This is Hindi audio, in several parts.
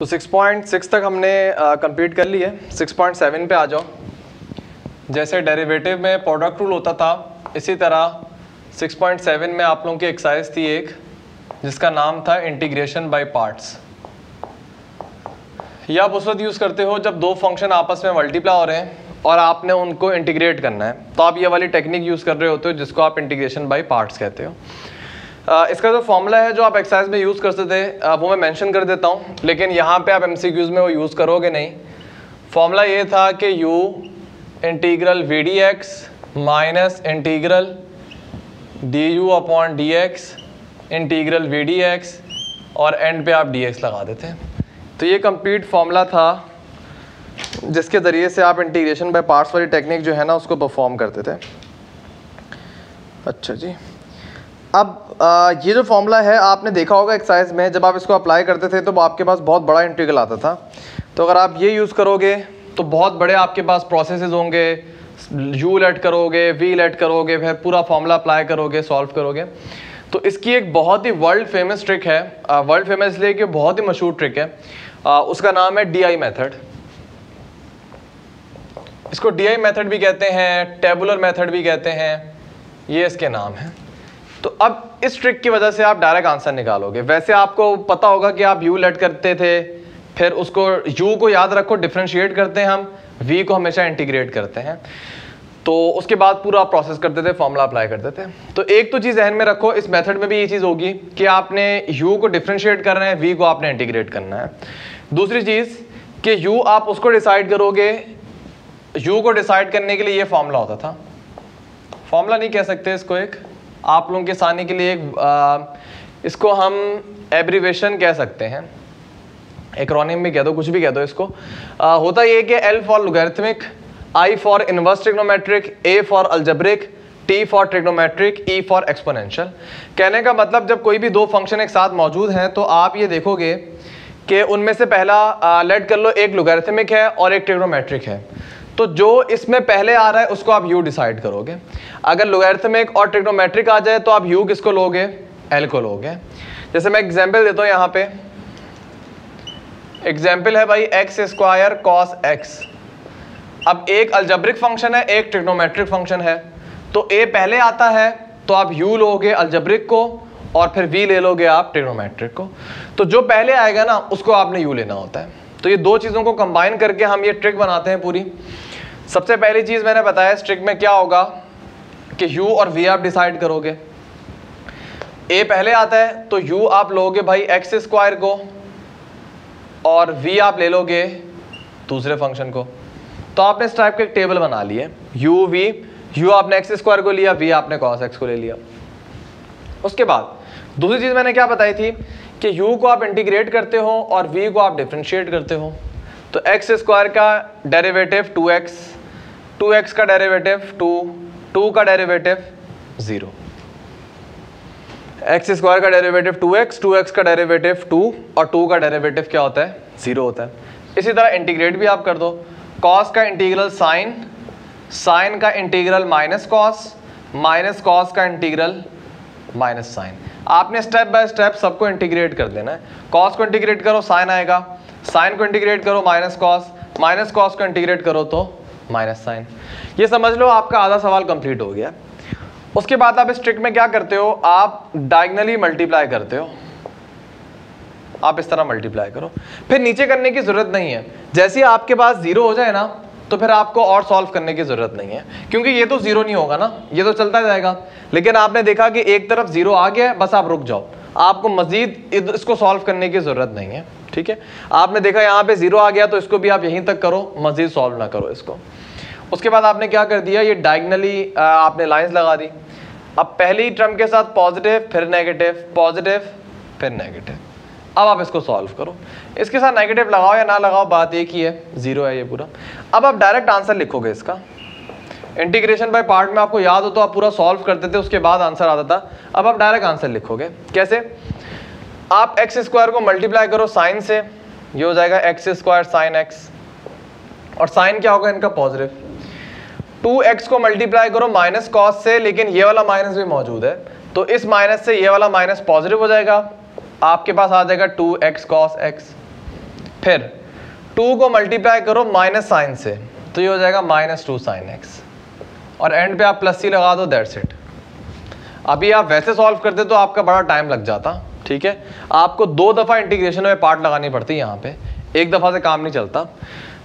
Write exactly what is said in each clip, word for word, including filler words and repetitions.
तो सिक्स पॉइंट सिक्स तक हमने कंप्लीट कर ली है। सिक्स पॉइंट सेवन पे आ जाओ। जैसे डेरिवेटिव में प्रोडक्ट रूल होता था, इसी तरह सिक्स पॉइंट सेवन में आप लोगों की एक्सरसाइज थी एक, जिसका नाम था इंटीग्रेशन बाय पार्ट्स। यह आप उस वक्त यूज़ करते हो जब दो फंक्शन आपस में मल्टीप्लाई हो रहे हैं और आपने उनको इंटीग्रेट करना है, तो आप ये वाली टेक्निक यूज़ कर रहे होते हो जिसको आप इंटीग्रेशन बाय पार्ट्स कहते हो। इसका जो फॉर्मूला है जो आप एक्सरसाइज में यूज़ करते थे वो मैं मेंशन कर देता हूँ, लेकिन यहाँ पे आप एमसीक्यूज में वो यूज़ करोगे नहीं। फॉर्मूला ये था कि u integral v d x minus integral d u upon d x integral v d x और एंड पे आप डी एक्स लगा देते। तो ये कंप्लीट फॉर्मूला था जिसके ज़रिए से आप इंटीग्रेशन बाय पार्ट्स वाली टेक्निक जो है ना उसको परफॉर्म करते थे। अच्छा जी, अब आ, ये जो फॉर्मूला है आपने देखा होगा एक्सरसाइज में, जब आप इसको अप्लाई करते थे तो आपके पास बहुत बड़ा इंटीग्रल आता था। तो अगर आप ये यूज़ करोगे तो बहुत बड़े आपके पास प्रोसेसेस होंगे, यू लेट करोगे, वी लेट करोगे, फिर पूरा फॉर्मूला अप्लाई करोगे, सॉल्व करोगे। तो इसकी एक बहुत ही वर्ल्ड फेमस ट्रिक है, वर्ल्ड फेमस इसलिए कि बहुत ही मशहूर ट्रिक है, आ, उसका नाम है डी आई मैथड। इसको डी आई मैथड भी कहते हैं, टेबुलर मैथड भी कहते हैं, ये इसके नाम है। तो अब इस ट्रिक की वजह से आप डायरेक्ट आंसर निकालोगे। वैसे आपको पता होगा कि आप यू लेट करते थे, फिर उसको यू को याद रखो डिफ्रेंशिएट करते हैं हम, वी को हमेशा इंटीग्रेट करते हैं, तो उसके बाद पूरा प्रोसेस करते थे, फॉर्मूला अप्लाई करते थे। तो एक तो चीज़ जहन में रखो, इस मेथड में भी ये चीज़ होगी कि आपने यू को डिफ्रेंशिएट करना है, वी को आपने इंटीग्रेट करना है। दूसरी चीज़ कि यू आप उसको डिसाइड करोगे, यू को डिसाइड करने के लिए ये फॉर्मूला होता था, फॉर्मूला नहीं कह सकते इसको, एक आप लोगों के सामने के लिए एक आ, इसको हम एब्रीवेशन कह सकते हैं, एक्रोनिम भी कह दो, कुछ भी कह दो इसको। आ, होता ये कि L for logarithmic, I for inverse trigonometric, A for algebraic, T for trigonometric, E for exponential. कहने का मतलब जब कोई भी दो फंक्शन एक साथ मौजूद हैं तो आप ये देखोगे कि उनमें से पहला लेट कर लो एक लोगरिथमिक है और एक ट्रिग्नोमेट्रिक है, तो जो इसमें पहले आ रहा है उसको आप u डिसाइड करोगे। अगर लोगरिथमिक और ट्रिग्नोमेट्रिक आ जाए तो आप u किसको लोगे, l को लोगे। जैसे मैं एग्जांपल देता हूँ, यहाँ पे एग्जांपल है भाई एक्स स्क्वायर कॉस एक्स। अब एक अल्जेब्रिक फंक्शन है, एक ट्रिग्नोमेट्रिक फंक्शन है, तो a पहले आता है तो आप u लोगे अल्जेब्रिक को और फिर v ले लोगे आप ट्रिग्नोमेट्रिक को। तो जो पहले आएगा ना उसको आपने u लेना होता है। तो ये दो चीज़ों को कंबाइन करके हम ये ट्रिक बनाते हैं पूरी। सबसे पहली चीज़ मैंने बताया इस ट्रिक में क्या होगा कि u और v आप डिसाइड करोगे, a पहले आता है तो u आप लोगे भाई एक्स स्क्वायर को और v आप ले लोगे दूसरे फंक्शन को। तो आपने इस टाइप का एक टेबल बना लिया, u v, u आपने एक्स स्क्वायर को लिया, v आपने कॉस एक्स को ले लिया। उसके बाद दूसरी चीज़ मैंने क्या बताई थी कि u को आप इंटीग्रेट करते हो और v को आप डिफ्रेंशिएट करते हो। तो एक्स स्क्वायर का derivative two x, two x का डेरिवेटिव टू, टू का डेरिवेटिव ज़ीरो। एक्स स्क्वायर का derivative two x, two x का डेरिवेटिव टू और टू का डेरिवेटिव क्या होता है, ज़ीरो होता है। इसी तरह इंटीग्रेट भी आप कर दो, कॉस का इंटीग्रल साइन, साइन का integral minus cos, minus cos का इंटीग्रल माइनस साइन। आपने स्टेप बाय स्टेप सबको इंटीग्रेट कर देना है। कॉस को इंटीग्रेट करो साइन आएगा, साइन को इंटीग्रेट करो माइनस कॉस, माइनस कॉस को इंटीग्रेट करो तो माइनस साइन। ये समझ लो आपका आधा सवाल कंप्लीट हो गया। उसके बाद आप इस ट्रिक में क्या करते हो, आप डायगनली मल्टीप्लाई करते हो, आप इस तरह मल्टीप्लाई करो, फिर नीचे करने की ज़रूरत नहीं है। जैसे आपके पास जीरो हो जाए ना तो फिर आपको और सॉल्व करने की ज़रूरत नहीं है, क्योंकि ये तो ज़ीरो नहीं होगा ना, ये तो चलता जाएगा। लेकिन आपने देखा कि एक तरफ ज़ीरो आ गया है, बस आप रुक जाओ, आपको मज़ीद इसको सॉल्व करने की ज़रूरत नहीं है। ठीक है, आपने देखा यहाँ पे ज़ीरो आ गया तो इसको भी आप यहीं तक करो, मज़ीद सॉल्व ना करो इसको। उसके बाद आपने क्या कर दिया, ये डायगनली आपने लाइन्स लगा दी। अब पहली टर्म के साथ पॉजिटिव, फिर नेगेटिव, पॉजिटिव फिर नेगेटिव। अब आप इसको सॉल्व करो, इसके साथ नेगेटिव लगाओ या ना लगाओ बात एक ही है, जीरो है ये पूरा। अब आप डायरेक्ट आंसर लिखोगे इसका। इंटीग्रेशन बाय पार्ट में आपको याद हो तो आप पूरा सॉल्व करते थे, उसके बाद आंसर आता था। अब आप डायरेक्ट आंसर लिखोगे कैसे, आप एक्स स्क्वायर को मल्टीप्लाई करो साइन से, ये हो जाएगा एक्स स्क्वायर साइन एक्स, और साइन क्या होगा इनका पॉजिटिव। टू एक्स को मल्टीप्लाई करो माइनस कॉस से, लेकिन ये वाला माइनस भी मौजूद है तो इस माइनस से ये वाला माइनस पॉजिटिव हो जाएगा, आपके पास आ जाएगा टू एक्स कॉस एक्स। फिर टू को मल्टीप्लाई करो माइनस साइन से, तो ये हो जाएगा माइनस टू साइन एक्स, और एंड पे आप प्लस सी लगा दो, दैट्स इट। अभी आप वैसे सॉल्व करते तो आपका बड़ा टाइम लग जाता, ठीक है। आपको दो दफ़ा इंटीग्रेशन में पार्ट लगानी पड़ती है, यहाँ पे एक दफ़ा से काम नहीं चलता,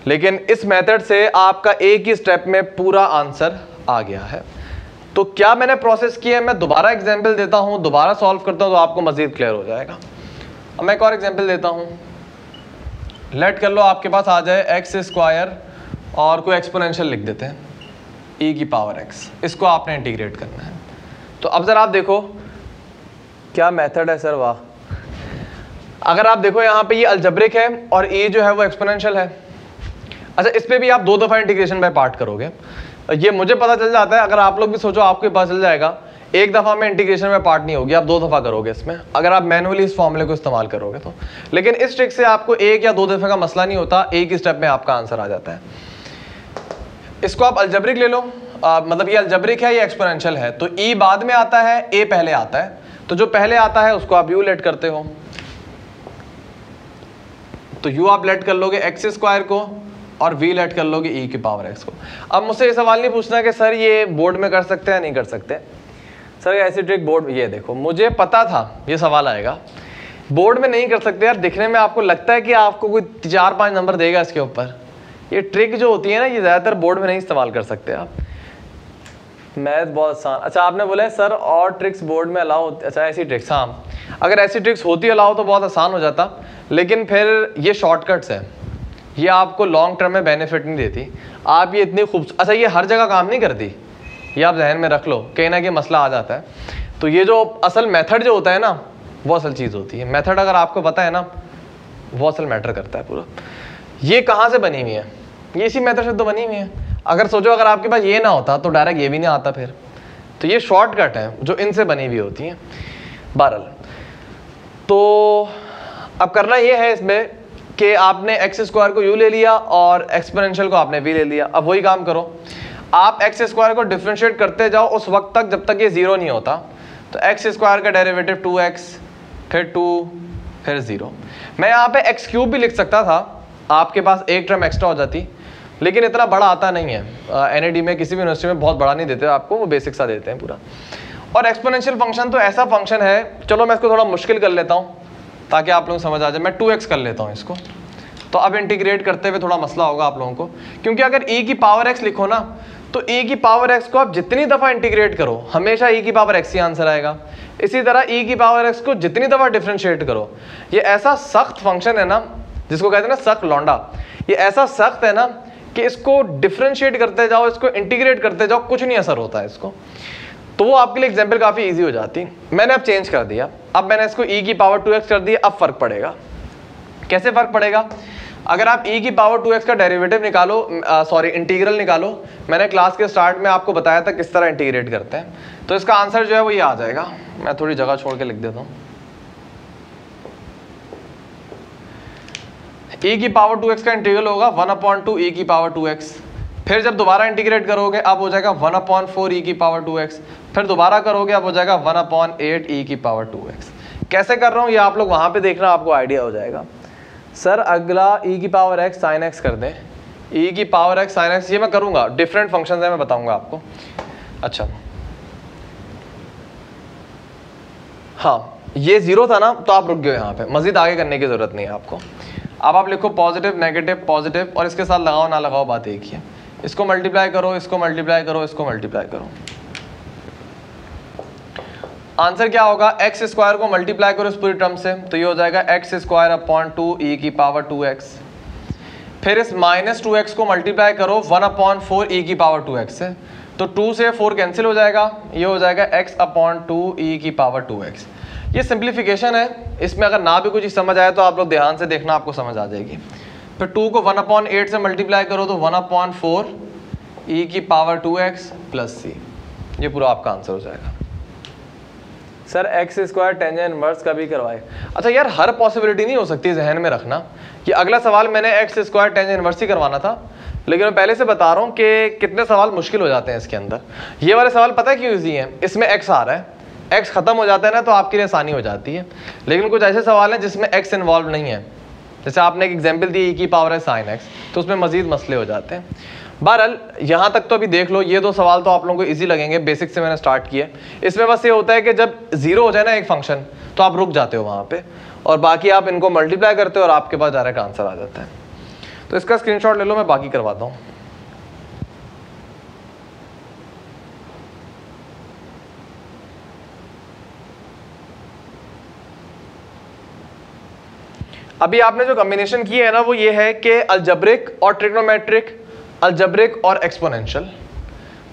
लेकिन इस मेथड से आपका एक ही स्टेप में पूरा आंसर आ गया है। तो क्या मैंने प्रोसेस किया है, मैं दोबारा एग्जाम्पल देता हूँ, दोबारा सॉल्व करता हूँ तो आपको मजीद क्लियर हो जाएगा। अब मैं एक और एग्जाम्पल देता हूँ, लेट कर लो आपके पास आ जाए एक्स स्क्वायर और कोई एक्सपोनेंशियल लिख देते हैं ई की पावर एक्स, इसको आपने इंटीग्रेट करना है। तो अब ज़रा आप देखो क्या मेथड है सर, वाह। अगर आप देखो यहाँ पे ये अलजब्रिक है और ई जो है वो एक्सपोनेंशियल है। अच्छा, इस पर भी आप दो दफ़ा इंटीग्रेशन बाय पार्ट करोगे, ये मुझे पता चल जाता है, अगर आप लोग भी सोचो आपको पता चल जाएगा। एक दफ़ा में इंटीग्रेशन में पार्ट नहीं होगी, आप दो दफ़ा करोगे इसमें, अगर आप मैनुअली इस फॉर्मूले को इस्तेमाल करोगे तो। लेकिन इस ट्रिक से आपको एक या दो दफ़े का मसला नहीं होता, एक ही स्टेप में आपका आंसर आ जाता है। इसको आप अलजब्रिक ले लो, आ, मतलब ये अलजब्रिक है, ये एक्सपोनेंशियल है, तो ई बाद में आता है, ए पहले आता है, तो जो पहले आता है उसको आप यू लेट करते हो, तो यू आप लेट कर लोगे एक्स स्क्वायर को और वी लेट कर लोगे ई की पावर एक्स को। अब मुझसे ये सवाल नहीं पूछना कि सर ये बोर्ड में कर सकते हैं नहीं कर सकते। सर ऐसी ट्रिक बोर्ड, ये देखो मुझे पता था ये सवाल आएगा, बोर्ड में नहीं कर सकते यार। दिखने में आपको लगता है कि आपको कोई चार पाँच नंबर देगा इसके ऊपर, ये ट्रिक जो होती है ना, ये ज़्यादातर बोर्ड में नहीं इस्तेमाल कर सकते आप। मैथ बहुत आसान। अच्छा आपने बोला है सर और ट्रिक्स बोर्ड में अलाउ, अच्छा ऐसी ट्रिक्स, हाँ अगर ऐसी ट्रिक्स होती अलाउ तो बहुत आसान हो जाता, लेकिन फिर ये शॉर्टकट्स है, ये आपको लॉन्ग टर्म में बेनिफिट नहीं देती। आप ये इतनी खूब, अच्छा ये हर जगह काम नहीं करती, ये आप जहन में रख लो, कहीं ना कहीं मसला आ जाता है। तो ये जो असल मेथड जो होता है ना, वो असल चीज़ होती है। मेथड अगर आपको पता है ना, वो असल मैटर करता है पूरा। ये कहाँ से बनी हुई है, ये इसी मेथड से तो बनी हुई है। अगर सोचो अगर आपके पास ये ना होता तो डायरेक्ट ये भी नहीं आता फिर, तो ये शॉर्टकट है जो इनसे बनी हुई होती है। बहरहाल तो अब करना ये है इसमें कि आपने एक्स स्क्वायर को यू ले लिया और एक्सपोनेंशियल को आपने वी ले लिया। अब वही काम करो, आप एक्स स्क्वायर को डिफ्रेंशिएट करते जाओ उस वक्त तक जब तक ये ज़ीरो नहीं होता। तो एक्स स्क्वायर का डेरिवेटिव टू एक्स, फिर टू, फिर ज़ीरो। मैं यहाँ पे एक्स क्यूब भी लिख सकता था, आपके पास एक टर्म एक्स्ट्रा हो जाती, लेकिन इतना बड़ा आता नहीं है। एनईडी में किसी भी यूनिवर्सिटी में बहुत बड़ा नहीं देते आपको, वो बेसिक सा देते हैं पूरा। और एक्सपोनेंशियल फंक्शन तो ऐसा फंक्शन है, चलो मैं इसको थोड़ा मुश्किल कर लेता हूँ ताकि आप लोग समझ आ जाए। मैं टू एक्स कर लेता हूँ इसको, तो अब इंटीग्रेट करते हुए थोड़ा मसला होगा आप लोगों को, क्योंकि अगर e की पावर x लिखो ना तो e की पावर x को आप जितनी दफ़ा इंटीग्रेट करो हमेशा e की पावर x ही आंसर आएगा। इसी तरह e की पावर x को जितनी दफ़ा डिफ्रेंशिएट करो, ये ऐसा सख्त फंक्शन है ना, जिसको कहते हैं ना सख्त लौंडा, ये ऐसा सख्त है ना कि इसको डिफ्रेंशिएट करते जाओ, इसको इंटीग्रेट करते जाओ, कुछ नहीं असर होता है इसको। तो वो आपके लिए एग्जाम्पल काफ़ी ईजी हो जाती। मैंने अब चेंज कर दिया, अब मैंने इसको e की पावर टू एक्स कर दिया। अब फ़र्क पड़ेगा, कैसे फ़र्क पड़ेगा? अगर आप e की पावर टू एक्स का डेरिवेटिव निकालो, सॉरी इंटीग्रल निकालो, मैंने क्लास के स्टार्ट में आपको बताया था किस तरह इंटीग्रेट करते हैं, तो इसका आंसर जो है वो ये आ जाएगा। मैं थोड़ी जगह छोड़ के लिख देता हूँ, e की पावर टू एक्स का इंटीग्रल होगा वन अपॉन टू e की पावर टू एक्स, फिर जब दोबारा इंटीग्रेट करोगे अब हो जाएगा वन अपॉन फोर ई की पावर टू एक्स, फिर दोबारा करोगे अब हो जाएगा वन अपॉन एट ई की पावर टू एक्स। कैसे कर रहा हूँ ये आप लोग वहाँ पे देखना, आपको आइडिया हो जाएगा। सर अगला e की पावर x साइन x कर दें, e की पावर x साइन x, ये मैं करूँगा, डिफरेंट फंक्शंस हैं मैं बताऊँगा आपको। अच्छा हाँ, ये ज़ीरो था ना तो आप रुक गए यहाँ पे, मज़ीद आगे करने की ज़रूरत नहीं है आपको। अब आप लिखो पॉजिटिव नेगेटिव पॉजिटिव, और इसके साथ लगाओ ना लगाओ बात एक ही है। इसको मल्टीप्लाई करो, इसको मल्टीप्लाई करो, इसको मल्टीप्लाई करो, आंसर क्या होगा? एक्स स्क्वायर को मल्टीप्लाई करो इस पूरी टर्म से, तो ये हो जाएगा x square upon two e की पावर टू एक्स। फिर इस माइनस टू एक्स को मल्टीप्लाई करो वन अपॉन फोर ई की पावर टू एक्स से, तो टू से फोर कैंसिल हो जाएगा, ये हो जाएगा एक्स अपॉन टू ई की पावर टू एक्स। ये सिंप्लीफिकेशन है, इसमें अगर ना भी कुछ समझ आए तो आप लोग ध्यान से देखना, आपको समझ आ जाएगी। फिर टू को वन अपॉन एट से मल्टीप्लाई करो तो वन अपॉन फोर ई की power two x plus c, ये पूरा आपका आंसर हो जाएगा। Sir x square tangent inverse का भी करवाए। अच्छा यार हर पॉसिबिलिटी नहीं हो सकती, जहन में रखना कि अगला सवाल मैंने एक्स स्क्वायर टेंजेंट इनवर्स ही करवाना था, लेकिन मैं पहले से बता रहा हूँ कि कितने सवाल मुश्किल हो जाते हैं इसके अंदर। ये वाले सवाल पता है क्यों ईजी हैं, इसमें एक्स आ रहा है, एक्स खत्म हो जाता है ना तो आपके लिए आसानी हो जाती है, लेकिन कुछ ऐसे सवाल हैं जिसमें एक्स इन्वॉल्व नहीं है, जैसे आपने एक एग्जाम्पल दी ई की पावर है साइन एक्स, तो उसमें मजीद मसले हो जाते हैं। बहरहाल यहाँ तक तो अभी देख लो, ये दो सवाल तो आप लोगों को इजी लगेंगे, बेसिक से मैंने स्टार्ट किया। इसमें बस ये होता है कि जब जीरो हो जाए ना एक फंक्शन, तो आप रुक जाते हो वहाँ पे और बाकी आप इनको मल्टीप्लाई करते हो और आपके पास डायरेक्ट आंसर आ जाता है। तो इसका स्क्रीनशॉट ले लो, मैं बाकी करवाता हूँ। अभी आपने जो कॉम्बिनेशन किया है ना, वो ये है कि अलजब्रिक और ट्रिग्नोमेट्रिक, अलजब्रिक और एक्सपोनेंशियल।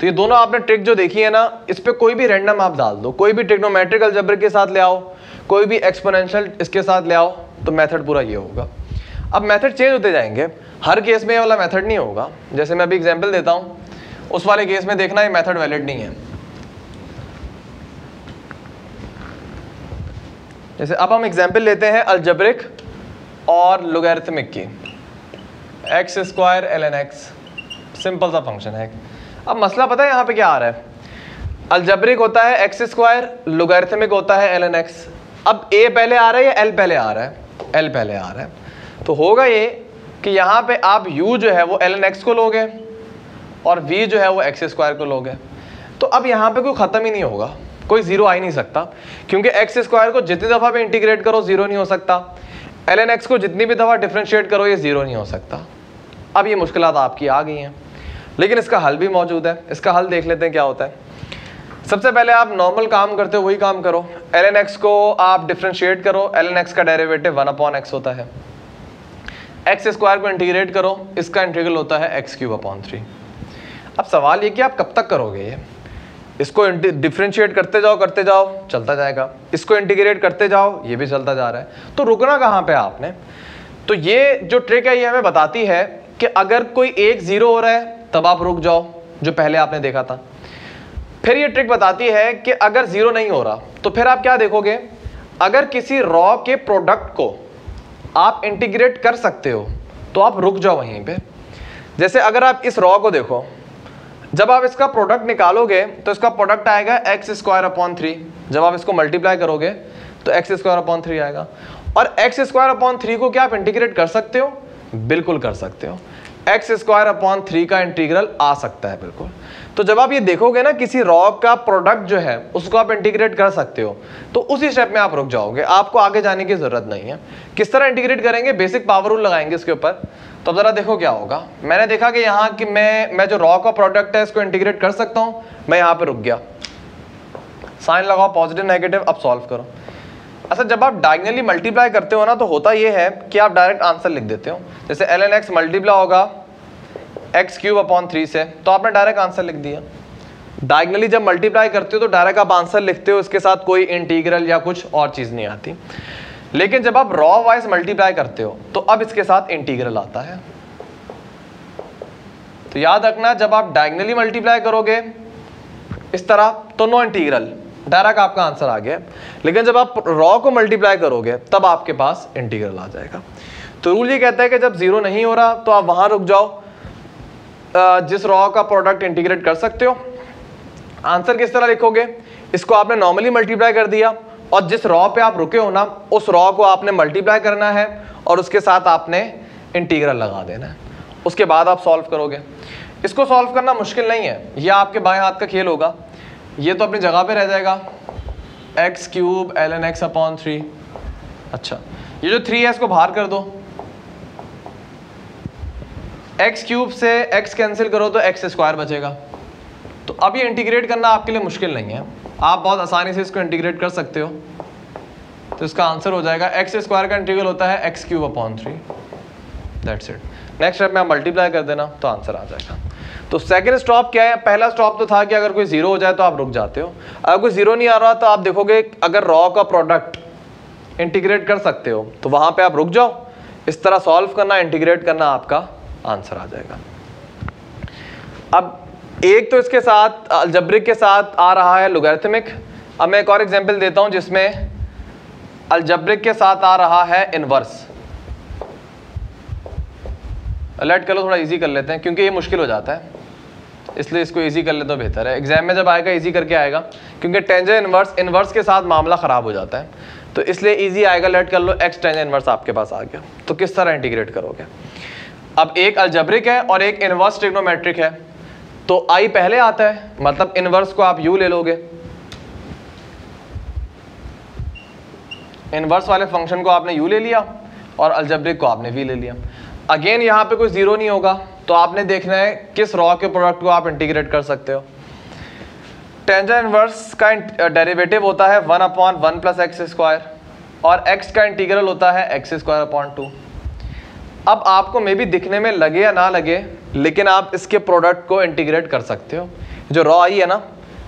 तो ये दोनों आपने ट्रिक जो देखी है ना, इस पर कोई भी रैंडम आप डाल दो, कोई भी ट्रिग्नोमेट्रिक अलजब्रिक के साथ ले आओ, कोई भी एक्सपोनेंशियल इसके साथ ले आओ, तो मेथड पूरा ये होगा। अब मेथड चेंज होते जाएंगे, हर केस में ये वाला मेथड नहीं होगा। जैसे मैं अभी एग्जाम्पल देता हूँ, उस वाले केस में देखना ये मेथड वैलिड नहीं है। जैसे अब हम एग्जाम्पल लेते हैं अलजब्रिक और लोगैरिथमिक की, x square l n x, simple सा फंक्शन है। अब मसला पता है यहाँ पे क्या आ रहा है, अलजबरिक होता है एक्स स्क्वायर, लोगैरिथमिक होता है एल एन एक्स। अब ए पहले आ रहा है या एल पहले आ रहा है? एल पहले आ रहा है। तो होगा ये कि यहाँ पे आप यू जो है वो एल एन एक्स को लोगे और वी जो है वो एक्स स्क्वायर को लोगे। तो अब यहाँ पे कोई ख़त्म ही नहीं होगा, कोई जीरो आ ही नहीं सकता, क्योंकि एक्स स्क्वायर को जितनी दफ़ा भी इंटीग्रेट करो जीरो नहीं हो सकता, एल एन एक्स को जितनी भी दफ़ा डिफ्रेंशिएट करो ये ज़ीरो नहीं हो सकता। अब ये मुश्किल आपकी आ गई हैं, लेकिन इसका हल भी मौजूद है। इसका हल देख लेते हैं क्या होता है। सबसे पहले आप नॉर्मल काम करते हो वही काम करो, एल एन एक्स को आप डिफ्रेंशिएट करो, एल एन एक्स का डेरिवेटिव वन अपॉन एक्स होता है, एक्स स्क्वायर को इंटीग्रेट करो, इसका इंटीग्रल होता है एक्स क्यूब अपॉन थ्री। अब सवाल ये कि आप कब तक करोगे ये, इसको डिफ्रेंशिएट करते जाओ करते जाओ चलता जाएगा, इसको इंटीग्रेट करते जाओ ये भी चलता जा रहा है, तो रुकना कहाँ पे आपने। तो ये जो ट्रिक है ये हमें बताती है कि अगर कोई एक ज़ीरो हो रहा है तब आप रुक जाओ, जो पहले आपने देखा था। फिर ये ट्रिक बताती है कि अगर ज़ीरो नहीं हो रहा तो फिर आप क्या देखोगे, अगर किसी रॉ के प्रोडक्ट को आप इंटीग्रेट कर सकते हो तो आप रुक जाओ वहीं पर। जैसे अगर आप इस रॉ को देखो, जब आप इसका प्रोडक्ट निकालोगे तो इसका प्रोडक्ट आएगा एक्स स्क्वायर अपॉन थ्री, जब आप इसको मल्टीप्लाई करोगे तो एक्स स्क्वायर अपॉन थ्री आएगा। और एक्स स्क्वायर अपॉन थ्री को क्या आप इंटीग्रेट कर सकते हो? बिल्कुल कर सकते हो, एक्स स्क्वायर अपॉन थ्री का इंटीग्रल आ सकता है बिल्कुल। तो जब आप ये देखोगे ना किसी रॉ का प्रोडक्ट जो है उसको आप इंटीग्रेट कर सकते हो, तो उसी स्टेप में आप रुक जाओगे, आपको आगे जाने की ज़रूरत नहीं है। किस तरह इंटीग्रेट करेंगे, बेसिक पावर रूल लगाएंगे इसके ऊपर। तो अब ज़रा देखो क्या होगा। मैंने देखा कि यहाँ कि मैं मैं जो रॉ का प्रोडक्ट है इसको इंटीग्रेट कर सकता हूँ, मैं यहाँ पे रुक गया। साइन लगाओ पॉजिटिव नेगेटिव, अब सॉल्व करो। अच्छा, जब आप डायगनली मल्टीप्लाई करते हो ना तो होता ये है कि आप डायरेक्ट आंसर लिख देते हो। जैसे एल एन एक्स मल्टीप्लाई होगा एक्स क्यूब अपॉन थ्री से, तो आपने डायरेक्ट आंसर लिख दिया। डायगनली जब मल्टीप्लाई करते हो तो डायरेक्ट आप आंसर लिखते हो, इसके साथ कोई इंटीग्रल या कुछ और चीज़ नहीं आती। लेकिन जब आप रॉ वाइज मल्टीप्लाई करते हो तो अब इसके साथ इंटीग्रल आता है। तो याद रखना, जब आप डायगनली मल्टीप्लाई करोगे इस तरह तो नो इंटीग्रल, डायरेक्ट आपका आंसर आ गया। लेकिन जब आप रॉ को मल्टीप्लाई करोगे तब आपके पास इंटीग्रल आ जाएगा। तो रूल ये कहता है कि जब जीरो नहीं हो रहा तो आप वहां रुक जाओ, जिस रॉ का प्रोडक्ट इंटीग्रेट कर सकते हो। आंसर किस तरह लिखोगे, इसको आपने नॉर्मली मल्टीप्लाई कर दिया और जिस रॉ पे आप रुके हो ना उस रॉ को आपने मल्टीप्लाई करना है और उसके साथ आपने इंटीग्रल लगा देना है, उसके बाद आप सॉल्व करोगे। इसको सॉल्व करना मुश्किल नहीं है, यह आपके बाएं हाथ का खेल होगा। ये तो अपनी जगह पे रह जाएगा, x cube l n x upon three. अच्छा, ये जो थ्री है इसको बाहर कर दो, एक्स क्यूब से एक्स कैंसिल करो तो एक्स स्क्वायर बचेगा। तो अब ये इंटीग्रेट करना आपके लिए मुश्किल नहीं है, आप बहुत आसानी से इसको इंटीग्रेट कर सकते हो। तो इसका आंसर हो जाएगा एक्स स्क्वायर का इंटीग्रल होता है x cube upon three, that's it. Next step में आप मल्टीप्लाई कर देना तो आंसर आ जाएगा। तो सेकंड स्टॉप क्या है, पहला स्टॉप तो था कि अगर कोई जीरो हो जाए तो आप रुक जाते हो। अगर कोई जीरो नहीं आ रहा तो आप देखोगे अगर रॉ का प्रोडक्ट इंटीग्रेट कर सकते हो तो वहाँ पर आप रुक जाओ, इस तरह सॉल्व करना, इंटीग्रेट करना, आपका आंसर आ जाएगा। अब एक तो इसके साथ अलजब्रिक के साथ आ रहा है लोगैरिथमिक। अब मैं एक और एग्जांपल देता हूं जिसमें अलजब्रिक के साथ आ रहा है इनवर्स। अलर्ट कर लो, थोड़ा इजी कर लेते हैं क्योंकि ये मुश्किल हो जाता है, इसलिए इसको इजी कर ले तो बेहतर है। एग्जाम में जब आएगा इजी करके आएगा, क्योंकि टेंजेंट इनवर्स इनवर्स के साथ मामला ख़राब हो जाता है। तो इसलिए इजी आएगा, लेट कर लो एक्स टेंजेंट इनवर्स आपके पास आ गया। तो किस तरह इंटीग्रेट करोगे? अब एक अलजेब्रिक है और एक इनवर्स ट्रिग्नोमेट्रिक है, तो आई पहले आता है, मतलब इनवर्स को आप यू ले लोगे, इनवर्स वाले फंक्शन को आपने यू ले लिया और अलजेब्रिक को आपने वी ले लिया। अगेन यहाँ पे कोई जीरो नहीं होगा, तो आपने देखना है किस रॉ के प्रोडक्ट को आप इंटीग्रेट कर सकते हो। टेंजेंट इनवर्स का डेरिवेटिव होता है one upon one plus x square और एक्स का इंटीग्रल होता है एक्स स्क्वायर अपॉन टू। अब आपको मे भी दिखने में लगे या ना लगे, लेकिन आप इसके प्रोडक्ट को इंटीग्रेट कर सकते हो, जो रॉ आई है ना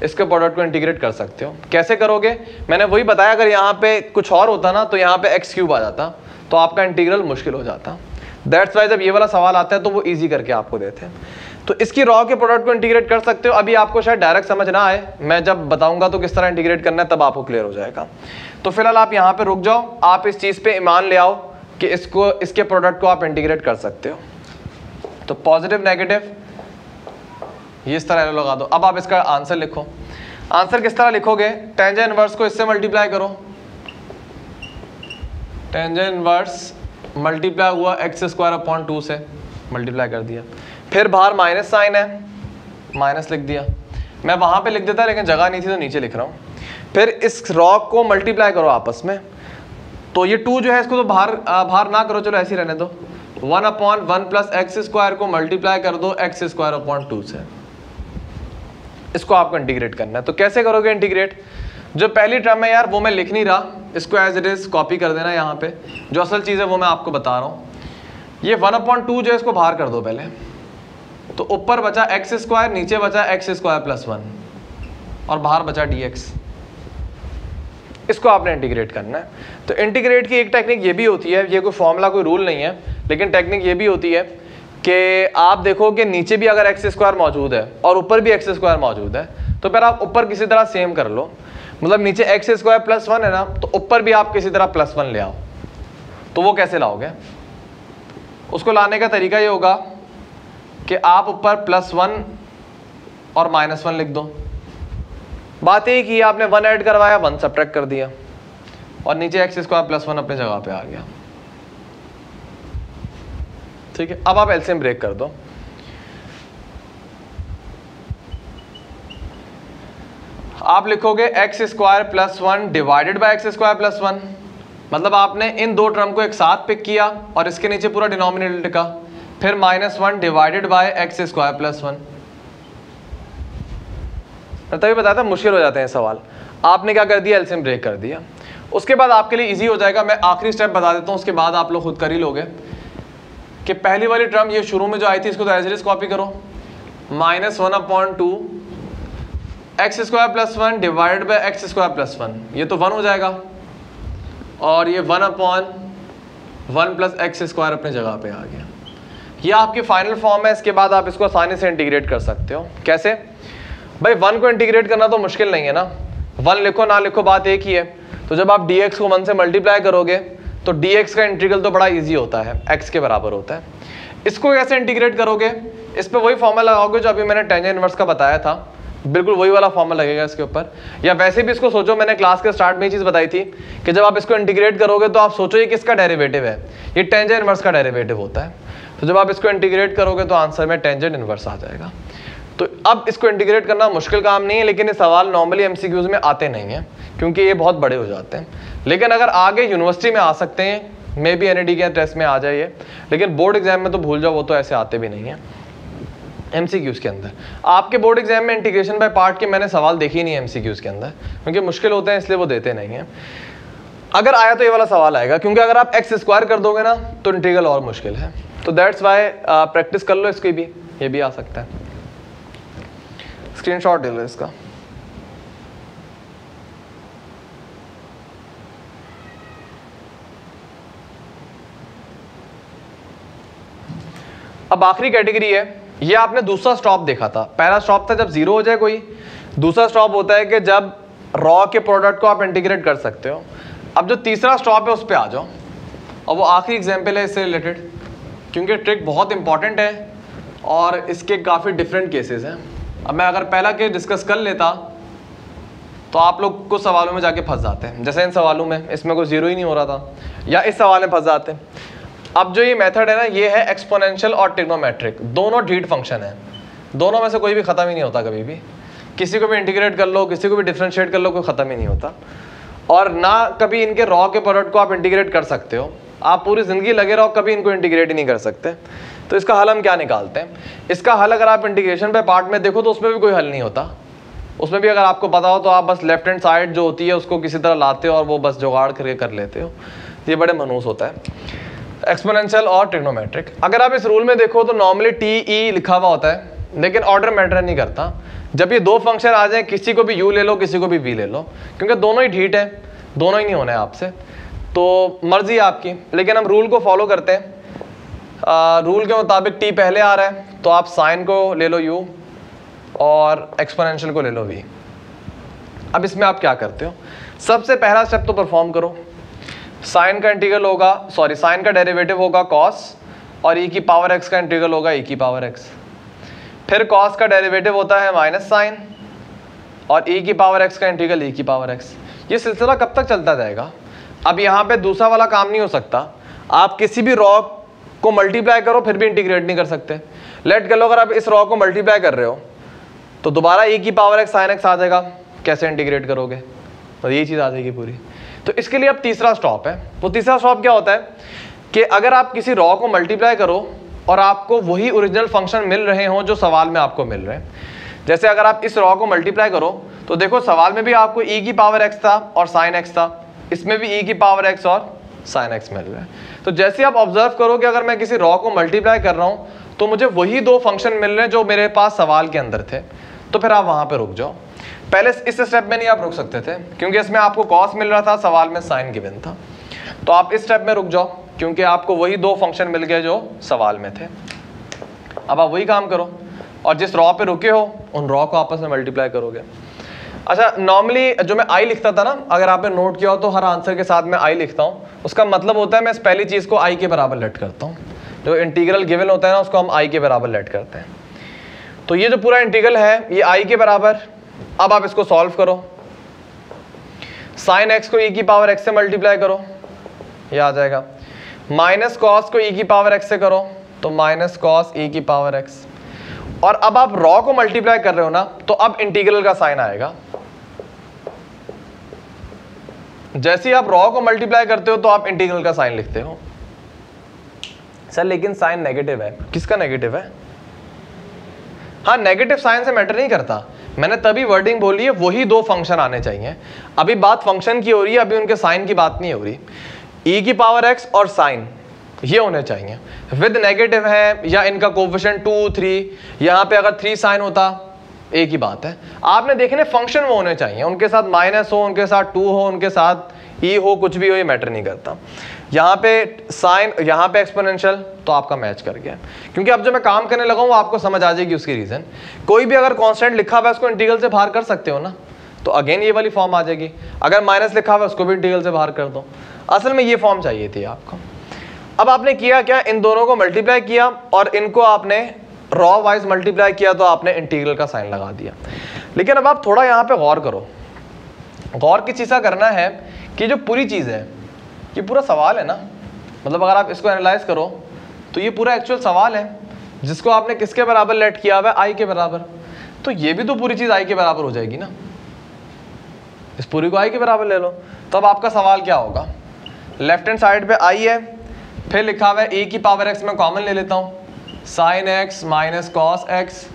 इसके प्रोडक्ट को इंटीग्रेट कर सकते हो। कैसे करोगे? मैंने वही बताया, अगर यहाँ पे कुछ और होता ना तो यहाँ पे एक्स क्यूब आ जाता, तो आपका इंटीग्रल मुश्किल हो जाता। दैट्स वाई जब ये वाला सवाल आता है तो वो इजी करके आपको देते हैं। तो इसकी रॉ के प्रोडक्ट को इंटीग्रेट कर सकते हो। अभी आपको शायद डायरेक्ट समझ ना आए, मैं जब बताऊंगा तो किस तरह इंटीग्रेट करना है तब आपको क्लियर हो जाएगा। तो फिलहाल आप यहाँ पे रुक जाओ, आप इस चीज़ पे ईमान ले आओ कि इसको इसके प्रोडक्ट को आप इंटीग्रेट कर सकते हो। तो पॉजिटिव नेगेटिव ये इस तरह लगा दो। अब आप इसका आंसर लिखो। आंसर किस तरह लिखोगे? टेंजेंट इनवर्स को इससे मल्टीप्लाई करो, टेंजेंट इनवर्स मल्टीप्लाई हुआ एक्स स्क्वायर अपॉन टू से, मल्टीप्लाई कर दिया, फिर बाहर माइनस साइन है माइनस लिख दिया। मैं वहाँ पे लिख देता लेकिन जगह नहीं थी तो नीचे लिख रहा हूँ। फिर इस रॉक को मल्टीप्लाई करो आपस में, तो ये टू जो है इसको तो बाहर बाहर ना करो, चलो ऐसे ही रहने दो। One upon one plus x square को मल्टीप्लाई कर दो एक्स स्क्वायर अपॉन टू से, इसको आपको इंटीग्रेट करना है। तो कैसे करोगे इंटीग्रेट? जो पहली टर्म है यार वो मैं लिख नहीं रहा, इसको एज इट इज़ कॉपी कर देना। यहाँ पे जो असल चीज़ है वो मैं आपको बता रहा हूँ। ये वन अपॉन टू जो है इसको बाहर कर दो पहले, तो ऊपर बचा एक्स स्क्वायर, नीचे बचा एक्स स्क्वायर प्लस वन और बाहर बचा डी एक्स। इसको आपने इंटीग्रेट करना है। तो इंटीग्रेट की एक टेक्निक ये भी होती है, ये कोई फॉर्मूला कोई रूल नहीं है, लेकिन टेक्निक ये भी होती है कि आप देखो कि नीचे भी अगर एक्स स्क्वायर मौजूद है और ऊपर भी एक्स स्क्वायर मौजूद है, तो फिर आप ऊपर किसी तरह सेम कर लो, मतलब नीचे एक्स स्क्वायर प्लस वन है ना तो ऊपर भी आप किसी तरह प्लस वन ले आओ। तो वो कैसे लाओगे? उसको लाने का तरीका ये होगा कि आप ऊपर प्लस वन और माइनस वन लिख दो। बात यही कि आपने वन ऐड करवाया, वन सब्ट्रैक्ट कर दिया और नीचे एक्स स्क्वायर प्लस वन अपनी जगह पे आ गया। ठीक है, अब आप एलसीएम ब्रेक कर दो। आप लिखोगे x square plus one divided by x square plus one, मतलब आपने इन दो टर्म को एक साथ पिक किया और इसके नीचे पूरा डिनोमिनेटर लिखा, फिर minus one divided by x square plus one. तभी बताया था मुश्किल हो जाते हैं सवाल। आपने क्या कर दिया? एलसीएम ब्रेक कर दिया। उसके बाद आपके लिए ईजी हो जाएगा। मैं आखिरी स्टेप बता देता हूँ, उसके बाद आप लोग खुद कर ही लोगे कि पहली वाली टर्म ये शुरू में जो आई थी इसको तो एज इट इज कॉपी करो, minus one upon two x square plus one divide by x square plus one, ये तो वन हो जाएगा और ये one upon one plus x square अपनी जगह पे आ गया। ये आपकी फाइनल फॉर्म है। इसके बाद आप इसको आसानी से इंटीग्रेट कर सकते हो। कैसे भाई? वन को इंटीग्रेट करना तो मुश्किल नहीं है ना, वन लिखो ना लिखो बात एक ही है। तो जब आप डी एक्स को वन से मल्टीप्लाई करोगे तो डी एक्स का इंटीग्रल तो बड़ा ईजी होता है, एक्स के बराबर होता है। इसको कैसे इंटीग्रेट करोगे? इस पर वही फॉर्मूला लगाओगे जो अभी मैंने टेंजेंट इनवर्स का बताया था, बिल्कुल वही वाला फॉर्मूला लगेगा इसके ऊपर। या वैसे भी इसको सोचो, मैंने क्लास के स्टार्ट में ये चीज़ बताई थी कि जब आप इसको इंटीग्रेट करोगे तो आप सोचो ये किसका डेरिवेटिव है, ये टेंजेंट इनवर्स का डेरिवेटिव होता है। तो जब आप इसको इंटीग्रेट करोगे तो आंसर में टेंजेंट इनवर्स आ जाएगा। तो अब इसको इंटीग्रेट करना मुश्किल काम नहीं है, लेकिन ये सवाल नॉर्मली एम सी क्यूज़ में आते नहीं हैं क्योंकि ये बहुत बड़े हो जाते हैं। लेकिन अगर आगे यूनिवर्सिटी में आ सकते हैं, maybe N E D के टेस्ट में आ जाइए, लेकिन बोर्ड एग्जाम में तो भूल जाओ, वो तो ऐसे आते भी नहीं हैं। एम सी क्यूज़ के अंदर आपके बोर्ड एग्जाम में इंटीग्रेशन बाय पार्ट के मैंने सवाल देखे ही नहीं एम सी क्यूज़ के अंदर, क्योंकि मुश्किल होते हैं इसलिए वो देते नहीं हैं। अगर आया तो ये वाला सवाल आएगा, क्योंकि अगर आप एक्स स्क्वायर कर दोगे ना तो इंटीग्रल और मुश्किल है। तो दैट्स वाई प्रैक्टिस कर लो इसकी भी, ये भी आ सकता है। स्क्रीन शॉट ले लो इसका। अब आखिरी कैटेगरी है, ये आपने दूसरा स्टॉप देखा था। पहला स्टॉप था जब जीरो हो जाए कोई, दूसरा स्टॉप होता है कि जब रॉ के प्रोडक्ट को आप इंटीग्रेट कर सकते हो। अब जो तीसरा स्टॉप है उस पर आ जाओ, और वो आखिरी एग्जाम्पल है इससे रिलेटेड, क्योंकि ट्रिक बहुत इंपॉर्टेंट है और इसके काफ़ी डिफरेंट केसेस हैं। अब मैं अगर पहला केस डिस्कस कर लेता तो आप लोग कुछ सवालों में जाके फंस जाते हैं, जैसे इन सवालों में, इसमें कुछ जीरो ही नहीं हो रहा था, या इस सवाल में फंस जाते हैं। अब जो ये मेथड है ना, ये है एक्सपोनेंशियल और ट्रिग्नोमेट्रिक, दोनों ढीठ फंक्शन है, दोनों में से कोई भी ख़त्म ही नहीं होता कभी भी, किसी को भी इंटीग्रेट कर लो, किसी को भी डिफ्रेंशिएट कर लो, कोई ख़त्म ही नहीं होता। और ना कभी इनके रॉ के प्रोडक्ट को आप इंटीग्रेट कर सकते हो, आप पूरी ज़िंदगी लगे रहो, कभी इनको इंटीग्रेट ही नहीं कर सकते। तो इसका हल हम क्या निकालते हैं? इसका हल अगर आप इंटीग्रेशन पे पार्ट में देखो तो उसमें भी कोई हल नहीं होता, उसमें भी अगर आपको पता हो तो आप बस लेफ्ट हैंड साइड जो होती है उसको किसी तरह लाते हो और वो बस जुगाड़ करके कर लेते हो। ये बड़े मनहूस होता है एक्सपोनेंशियल और ट्रिग्नोमेट्रिक। अगर आप इस रूल में देखो तो नॉर्मली टी ई लिखा हुआ होता है, लेकिन ऑर्डर मैटर नहीं करता। जब ये दो फंक्शन आ जाए, किसी को भी यू ले लो, किसी को भी वी ले लो, क्योंकि दोनों ही ढीठ है, दोनों ही नहीं होना है आपसे, तो मर्जी आपकी, लेकिन हम रूल को फॉलो करते हैं। आ, रूल के मुताबिक टी पहले आ रहा है तो आप साइन को ले लो यू और एक्सपोनेंशियल को ले लो वी। अब इसमें आप क्या करते हो? सबसे पहला स्टेप तो परफॉर्म करो, साइन का इंटीग्रल होगा, सॉरी साइन का डेरिवेटिव होगा कॉस, और ई की पावर एक्स का इंटीग्रल होगा ई की पावर एक्स। फिर कॉस का डेरिवेटिव होता है माइनस साइन, और ई की पावर एक्स का इंटीग्रल ई की पावर एक्स। ये सिलसिला कब तक चलता जाएगा? अब यहाँ पे दूसरा वाला काम नहीं हो सकता, आप किसी भी रॉ को मल्टीप्लाई करो फिर भी इंटीग्रेट नहीं कर सकते। लेट कर लो, अगर आप इस रॉ को मल्टीप्लाई कर रहे हो तो दोबारा ई की पावर एक्स साइन एक्स आ जाएगा, कैसे इंटीग्रेट करोगे? और ये चीज़ आ जाएगी पूरी। तो इसके लिए अब तीसरा स्टॉप है, वो तीसरा स्टॉप क्या होता है कि अगर आप किसी रॉ को मल्टीप्लाई करो और आपको वही ओरिजिनल फंक्शन मिल रहे हों जो सवाल में आपको मिल रहे हैं। जैसे अगर आप इस रॉ को मल्टीप्लाई करो तो देखो सवाल में भी आपको ई की पावर एक्स था और साइन एक्स था, इसमें भी ई की पावर एक्स और साइन एक्स मिल रहा है। तो जैसे आप ऑब्जर्व करो कि अगर मैं किसी रॉ को मल्टीप्लाई कर रहा हूँ तो मुझे वही दो फंक्शन मिल रहे हैं जो मेरे पास सवाल के अंदर थे, तो फिर आप वहाँ पर रुक जाओ। पहले इस स्टेप में नहीं आप रुक सकते थे क्योंकि इसमें आपको कॉस मिल रहा था, सवाल में साइन गिवन था, तो आप इस स्टेप में रुक जाओ क्योंकि आपको वही दो फंक्शन मिल गए जो सवाल में थे। अब आप वही काम करो और जिस रॉ पे रुके हो उन रॉ को आपस में मल्टीप्लाई करोगे। अच्छा, नॉर्मली जो मैं आई लिखता था ना, अगर आपने नोट किया हो तो हर आंसर के साथ मैं आई लिखता हूँ, उसका मतलब होता है मैं इस पहली चीज़ को आई के बराबर लेट करता हूँ। जो इंटीग्रल गिवन होता है ना उसको हम आई के बराबर लेट करते हैं। तो ये जो पूरा इंटीग्रल है ये आई के बराबर। अब आप इसको सॉल्व करो, साइन एक्स को ई की पावर एक्स से मल्टीप्लाई करो, ये आ जाएगा, माइनस कॉस को ई की पावर एक्स से करो तो माइनस कॉस ई की पावर एक्स। और अब आप रॉ को मल्टीप्लाई कर रहे हो ना तो अब इंटीग्रल का साइन आएगा। जैसे ही आप रॉ को मल्टीप्लाई करते हो तो आप इंटीग्रल का साइन लिखते हो। सर लेकिन साइन नेगेटिव है, किसका नेगेटिव है? हाँ, नेगेटिव साइन से मैटर नहीं करता, मैंने तभी वर्डिंग बोली है वही दो फंक्शन आने चाहिए। अभी बात फंक्शन की हो रही है, अभी उनके साइन की बात नहीं हो रही। e की पावर x और साइन ये होने चाहिए। विद नेगेटिव है या इनका कोफिशिएंट टू थ्री, यहाँ पे अगर थ्री साइन होता एक ही बात है। आपने देखने फंक्शन वो होने चाहिए, उनके साथ माइनस हो, उनके साथ टू हो, उनके साथ e हो, कुछ भी हो, ये मैटर नहीं करता। यहाँ पे साइन, यहाँ पे एक्सपोनेंशियल, तो आपका मैच कर गया। क्योंकि अब जो मैं काम करने लगा हूँ आपको समझ आ जाएगी उसकी रीज़न। कोई भी अगर कांस्टेंट लिखा हुआ है उसको इंटीग्रल से बाहर कर सकते हो ना, तो अगेन ये वाली फॉर्म आ जाएगी। अगर माइनस लिखा हुआ है उसको भी इंटीग्रल से बाहर कर दो। असल में ये फॉर्म चाहिए थी आपको। अब आपने किया क्या, इन दोनों को मल्टीप्लाई किया और इनको आपने रॉ वाइज मल्टीप्लाई किया तो आपने इंटीग्रल का साइन लगा दिया। लेकिन अब आप थोड़ा यहाँ पर गौर करो। गौर किस चीज़ का करना है कि जो पूरी चीज़ है, ये पूरा सवाल है ना, मतलब अगर आप इसको एनालाइज करो तो ये पूरा एक्चुअल सवाल है जिसको आपने किसके बराबर लेट किया हुआ है, आई के बराबर। तो ये भी तो पूरी चीज़ आई के बराबर हो जाएगी ना, इस पूरी को आई के बराबर ले लो। तो अब आपका सवाल क्या होगा, लेफ्ट हैंड साइड पे आई है, फिर लिखा हुआ है ए की पावर एक्स, मैं कॉमन ले लेता हूँ, sine x minus cos x,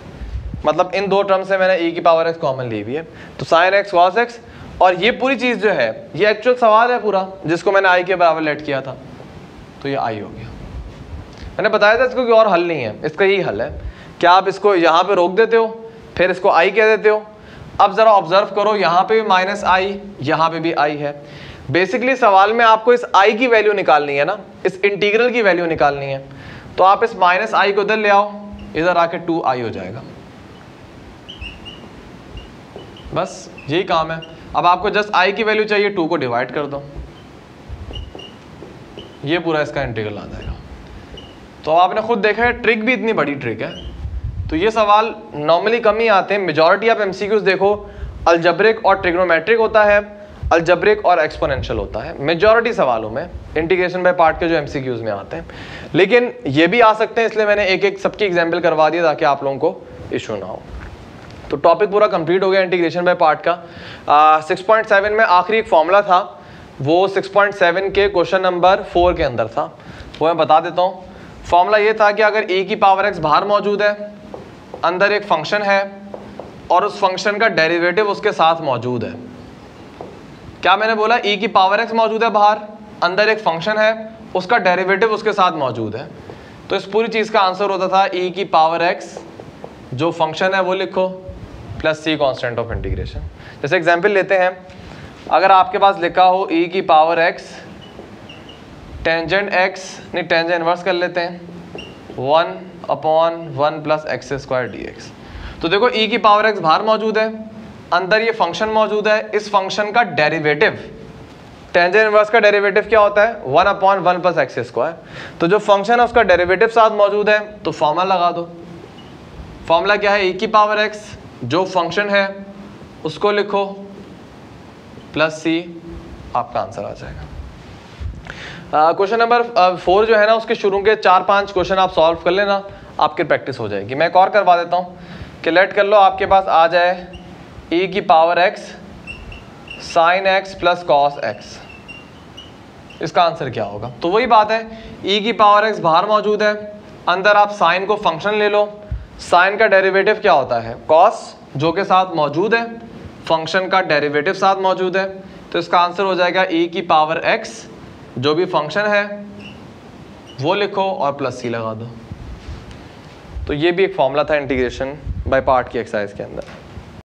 मतलब इन दो टर्म से मैंने ए की पावर एक्स कॉमन ली हुई है, तो साइन एक्स कॉस एक्स। और ये पूरी चीज़ जो है ये एक्चुअल सवाल है पूरा, जिसको मैंने आई के बराबर लेट किया था, तो ये आई हो गया। मैंने बताया था इसको कोई और हल नहीं है, इसका यही हल है कि आप इसको यहाँ पे रोक देते हो, फिर इसको आई कह देते हो। अब ज़रा ऑब्जर्व करो, यहाँ पे भी माइनस आई, यहाँ पे भी आई है। बेसिकली सवाल में आपको इस आई की वैल्यू निकालनी है ना, इस इंटीग्रल की वैल्यू निकालनी है। तो आप इस माइनस आई को इधर ले आओ, इधर आके टू आई हो जाएगा। बस यही काम है। अब आपको जस्ट i की वैल्यू चाहिए, टू को डिवाइड कर दो, ये पूरा इसका इंटीग्रल आ जाएगा। तो आपने खुद देखा है ट्रिक भी इतनी बड़ी ट्रिक है। तो ये सवाल नॉर्मली कम ही आते हैं, मेजॉरिटी आप एमसीक्यूज देखो अलजब्रिक और ट्रिग्नोमेट्रिक होता है, अलजब्रिक और एक्सपोनेंशियल होता है मेजॉरिटी सवालों में, इंटीग्रेशन बाय पार्ट के जो एमसीक्यूज में आते हैं। लेकिन ये भी आ सकते हैं, इसलिए मैंने एक एक सबकी एग्जाम्पल करवा दिया ताकि आप लोगों को इशू ना हो। तो टॉपिक पूरा कंप्लीट हो गया इंटीग्रेशन बाय पार्ट का। सिक्स पॉइंट सेवन में आखिरी एक फॉर्मूला था, वो सिक्स पॉइंट सेवन के क्वेश्चन नंबर फोर के अंदर था, वो मैं बता देता हूँ। फॉर्मूला ये था कि अगर ए की पावर एक्स बाहर मौजूद है, अंदर एक फंक्शन है और उस फंक्शन का डेरिवेटिव उसके साथ मौजूद है। क्या मैंने बोला? e की पावर x मौजूद है बाहर, अंदर एक फंक्शन है, उसका डेरिवेटिव उसके साथ मौजूद है। तो इस पूरी चीज़ का आंसर होता था e की पावर x जो फंक्शन है वो लिखो plus c constant of integration. जैसे एग्जांपल लेते हैं, अगर आपके पास लिखा हो e की पावर x टेंजेंट x, नहीं टेंजेंट इनवर्स कर लेते हैं, one upon one plus x square d x. तो देखो e की पावर x बाहर मौजूद है, अंदर ये फंक्शन मौजूद है, इस फंक्शन का डेरिवेटिव, टेंजेंट इनवर्स का डेरिवेटिव क्या होता है? One upon one plus x square. तो जो फंक्शन है उसका डेरिवेटिव साथ मौजूद है, तो फॉर्मूला लगा दो। फॉर्मूला क्या है? e की पावर x जो फंक्शन है उसको लिखो प्लस c, आपका आंसर आ जाएगा। क्वेश्चन नंबर फोर जो है ना, उसके शुरू के चार पाँच क्वेश्चन आप सॉल्व कर लेना, आपकी प्रैक्टिस हो जाएगी। मैं एक और करवा देता हूँ कि लेट कर लो, आपके पास आ जाए e की power x sine x plus cos x, इसका आंसर क्या होगा? तो वही बात है, e की पावर x बाहर मौजूद है, अंदर आप साइन को फंक्शन ले लो, साइन का डेरिवेटिव क्या होता है? कॉस, जो के साथ मौजूद है, फंक्शन का डेरिवेटिव साथ मौजूद है। तो इसका आंसर हो जाएगा e की पावर x जो भी फंक्शन है वो लिखो और प्लस c लगा दो। तो ये भी एक फॉर्मूला था इंटीग्रेशन बाय पार्ट की एक्सरसाइज के अंदर।